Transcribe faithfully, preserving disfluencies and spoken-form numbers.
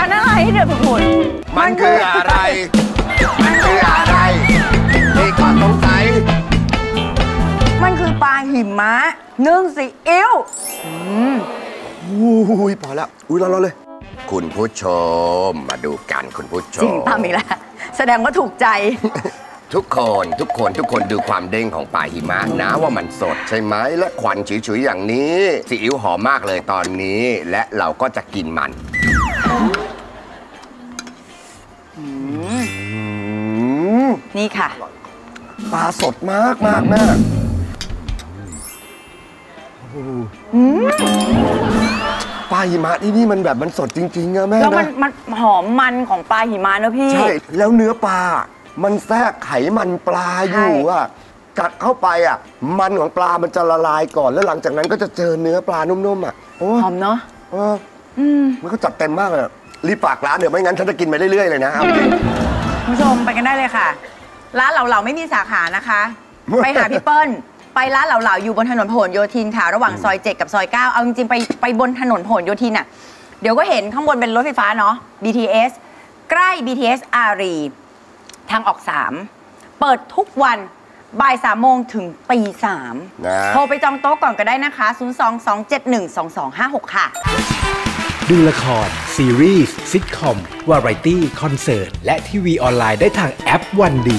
อันนั้นอะไรที่เดือดผุดมันคืออะไรมันคืออะไรนี่ก็สงสัยมันคือปลาหิมะนึ่งซีอิ๊วอุ้ยพอแล้วอุ้ยร้อนๆเลยคุณผู้ชมมาดูกันคุณผู้ชมจริงป่ะมีละแสดงว่าถูกใจทุกคนทุกคนทุกคนดูความเด้งของปลาหิมะนะว่ามันสดใช่ไหมและควันฉุยๆอย่างนี้ซีอิ๊วหอมมากเลยตอนนี้และเราก็จะกินมันนี่ค่ะปลาสดมากมากมากปลาหิมะที่นี่มันแบบมันสดจริงๆอะแม่แล้วมันมันหอมมันของปลาหิมะนะพี่ใช่แล้วเนื้อปลามันแทรกไขมันปลาอยู่อะกัดเข้าไปอะมันของปลามันจะละลายก่อนแล้วหลังจากนั้นก็จะเจอเนื้อปลานุ่มๆอะหอมเนาะมันก็จัดเต็มมากเลยรีบฝากร้านเดี๋ยวไม่งั้นฉันจะกินไปเรื่อยๆเลยนะคุณผู้ชมไปกันได้เลยค่ะร้านเหล่าๆไม่มีสาขานะคะไปหาพี่เปิ้ลไปร้านเหล่าๆอยู่บนถนนพหลโยธินค่ะระหว่างซอยเจ็ดกับซอยเก้าเอาจริงๆไปไปบนถนนพหลโยธินอ่ะเดี๋ยวก็เห็นข้างบนเป็นรถไฟฟ้าเนาะ บี ที เอส ใกล้ บี ที เอส อารีทางออกสามเปิดทุกวันบ่ายสามโมงถึงตีสามโทรไปจองโต๊ะก่อนก็ได้นะคะศูนย์ สอง สอง เจ็ด หนึ่ง สอง สอง ห้า หกค่ะดูละครซีรีส์ซิทคอมวาไรตี้คอนเสิร์ตและทีวีออนไลน์ได้ทางแอปวันดี